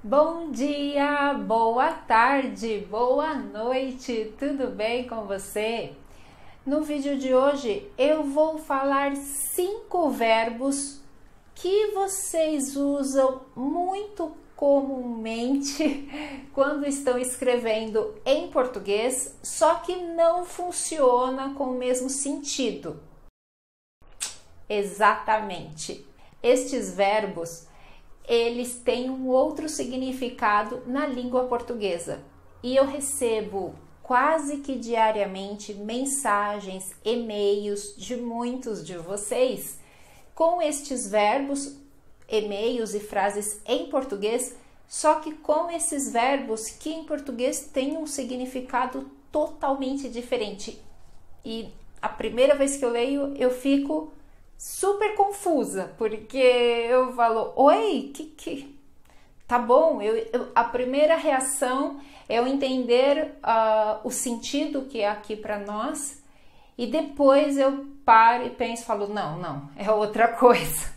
Bom dia, boa tarde, boa noite, tudo bem com você? No vídeo de hoje eu vou falar 5 verbos que vocês usam muito comumente quando estão escrevendo em português, só que não funciona com o mesmo sentido. Exatamente, estes verbos eles têm um outro significado na língua portuguesa. E eu recebo quase que diariamente mensagens, e-mails de muitos de vocês com estes verbos, e-mails e frases em português, só que com esses verbos que em português têm um significado totalmente diferente. E a primeira vez que eu leio, eu fico super confusa, porque eu falo, oi, tá bom, a primeira reação é eu entender o sentido que é aqui para nós, e depois eu paro e penso, falo, não, é outra coisa.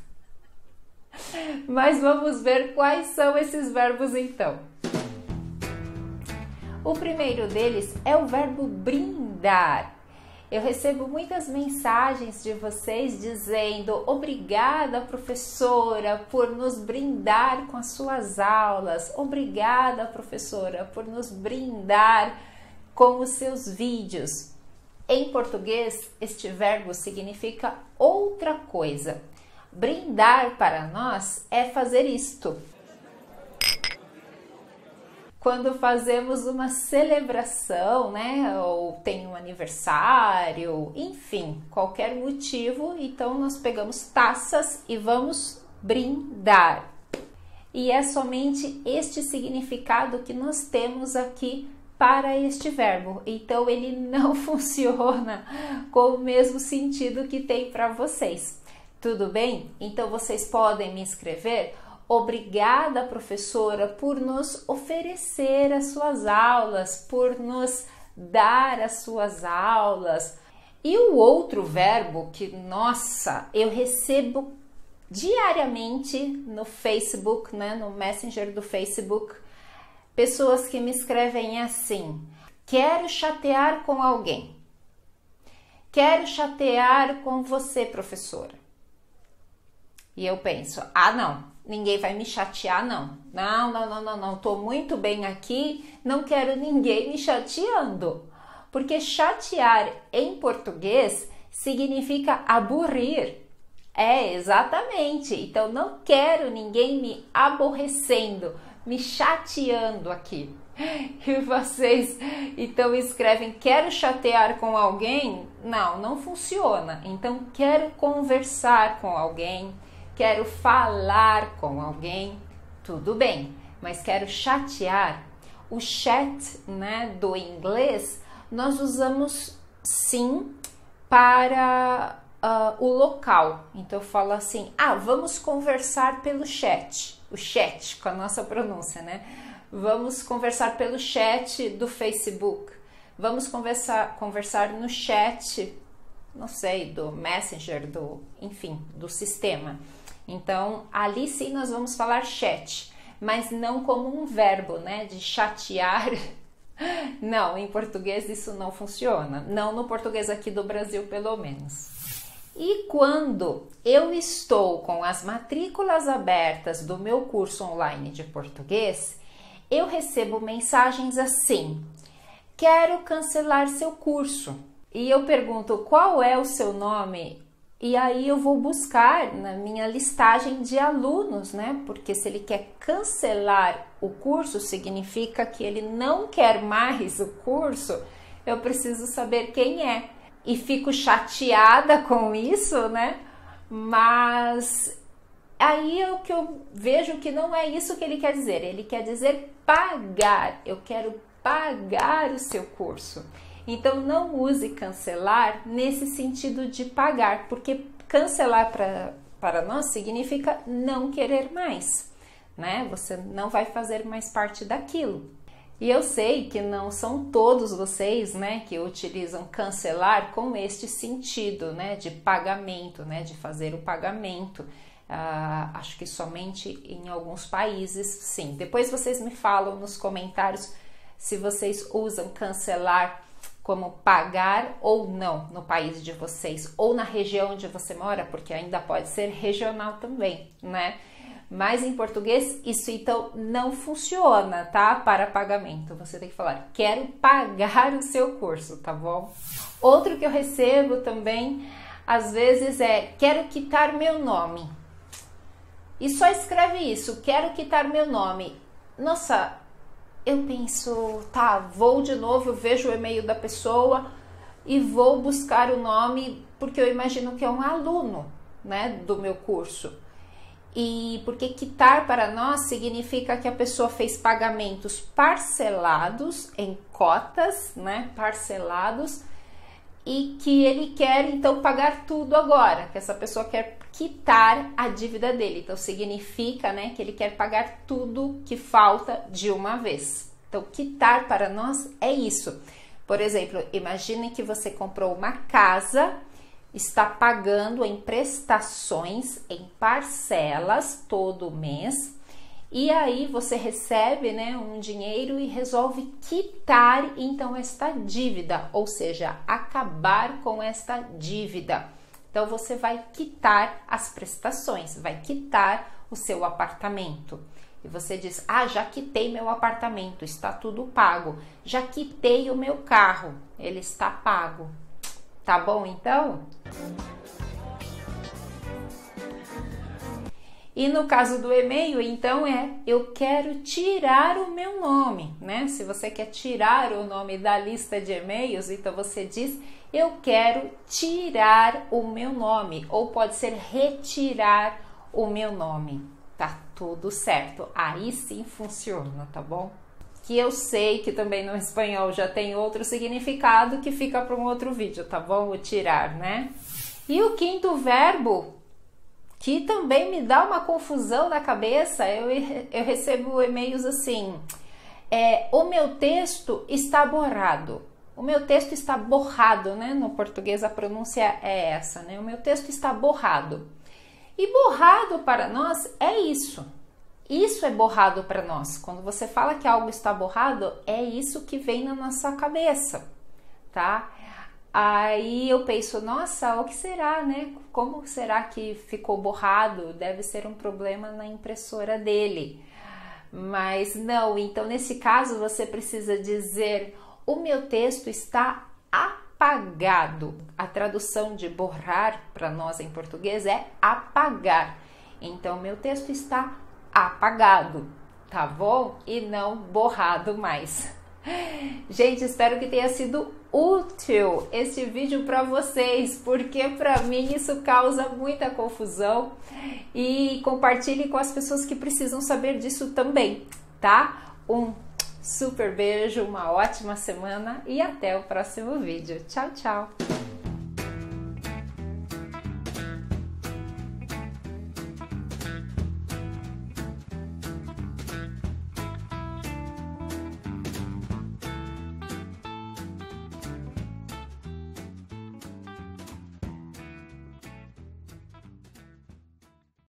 Mas vamos ver quais são esses verbos então. O primeiro deles é o verbo brindar. Eu recebo muitas mensagens de vocês dizendo obrigada, professora, por nos brindar com as suas aulas. Obrigada, professora, por nos brindar com os seus vídeos. Em português, este verbo significa outra coisa. Brindar para nós é fazer isto. Quando fazemos uma celebração, né, ou tem um aniversário, enfim, qualquer motivo, então nós pegamos taças e vamos brindar. E é somente este significado que nós temos aqui para este verbo, então ele não funciona com o mesmo sentido que tem para vocês. Tudo bem? Então vocês podem me escrever: obrigada, professora, por nos oferecer as suas aulas, por nos dar as suas aulas. E o outro verbo que, nossa, eu recebo diariamente no Facebook, né, no Messenger do Facebook, pessoas que me escrevem assim: quero chatear com alguém. Quero chatear com você, professora. E eu penso, ah, não. Ninguém vai me chatear, não. Não, tô muito bem aqui, não quero ninguém me chateando. Porque chatear em português significa aburrir. É, exatamente. Então, não quero ninguém me aborrecendo, me chateando aqui. E vocês, então, escrevem, quero chatear com alguém? Não funciona. Então, quero conversar com alguém. Quero falar com alguém, tudo bem, mas quero chatear. O chat, né, do inglês, nós usamos sim para o local. Então eu falo assim, ah, vamos conversar pelo chat, o chat com a nossa pronúncia, né? Vamos conversar pelo chat do Facebook, vamos conversar no chat, não sei, do Messenger, enfim, do sistema. Então, ali sim nós vamos falar chat, mas não como um verbo, né, de chatear. Não, em português isso não funciona, não no português aqui do Brasil, pelo menos. E quando eu estou com as matrículas abertas do meu curso online de português, eu recebo mensagens assim: quero cancelar seu curso. E eu pergunto, qual é o seu nome? E aí eu vou buscar na minha listagem de alunos, né? Porque se ele quer cancelar o curso, significa que ele não quer mais o curso. Eu preciso saber quem é. E fico chateada com isso, né? Mas aí é o que eu vejo que não é isso que ele quer dizer. Ele quer dizer pagar. Eu quero pagar o seu curso. Então, não use cancelar nesse sentido de pagar, porque cancelar para nós significa não querer mais, né? Você não vai fazer mais parte daquilo. E eu sei que não são todos vocês, né, que utilizam cancelar com este sentido, né, de pagamento, né, de fazer o pagamento. acho que somente em alguns países, sim. Depois vocês me falam nos comentários se vocês usam cancelar como pagar ou não no país de vocês, ou na região onde você mora, porque ainda pode ser regional também, né? Mas em português isso então não funciona, tá? Para pagamento, você tem que falar, quero pagar o seu curso, tá bom? Outro que eu recebo também, às vezes é, quero quitar meu nome. E só escreve isso, quero quitar meu nome. Nossa, eu penso, tá, vou de novo, eu vejo o e-mail da pessoa e vou buscar o nome, porque eu imagino que é um aluno, né, do meu curso. E porque quitar para nós significa que a pessoa fez pagamentos parcelados em cotas, né? Parcelados, e que ele quer então pagar tudo agora, que essa pessoa quer quitar a dívida dele. Então significa, né, que ele quer pagar tudo que falta de uma vez. Então quitar para nós é isso. Por exemplo, imagine que você comprou uma casa, está pagando em prestações, em parcelas todo mês, e aí você recebe, né, um dinheiro e resolve quitar então esta dívida, ou seja, acabar com esta dívida. Então você vai quitar as prestações, vai quitar o seu apartamento. E você diz, ah, já quitei meu apartamento, está tudo pago. Já quitei o meu carro, ele está pago. Tá bom, então? E no caso do e-mail, então é, eu quero tirar o meu nome, né? Se você quer tirar o nome da lista de e-mails, então você diz, eu quero tirar o meu nome, ou pode ser retirar o meu nome. Tá tudo certo, aí sim funciona, tá bom? Que eu sei que também no espanhol já tem outro significado, que fica para um outro vídeo, tá bom? O tirar, né? E o quinto verbo, que também me dá uma confusão na cabeça, eu recebo e-mails assim, o meu texto está borrado. O meu texto está borrado, né? No português a pronúncia é essa, né? O meu texto está borrado. E borrado para nós é isso. Isso é borrado para nós. Quando você fala que algo está borrado, é isso que vem na nossa cabeça, tá? Aí eu penso, nossa, o que será, né? Como será que ficou borrado? Deve ser um problema na impressora dele. Mas não, então nesse caso você precisa dizer, o meu texto está apagado. A tradução de borrar para nós em português é apagar. Então, meu texto está apagado. Apagado, tá bom? E não borrado mais. Gente, espero que tenha sido útil este vídeo para vocês, porque para mim isso causa muita confusão, e compartilhe com as pessoas que precisam saber disso também, tá? Um super beijo, uma ótima semana e até o próximo vídeo. Tchau, tchau!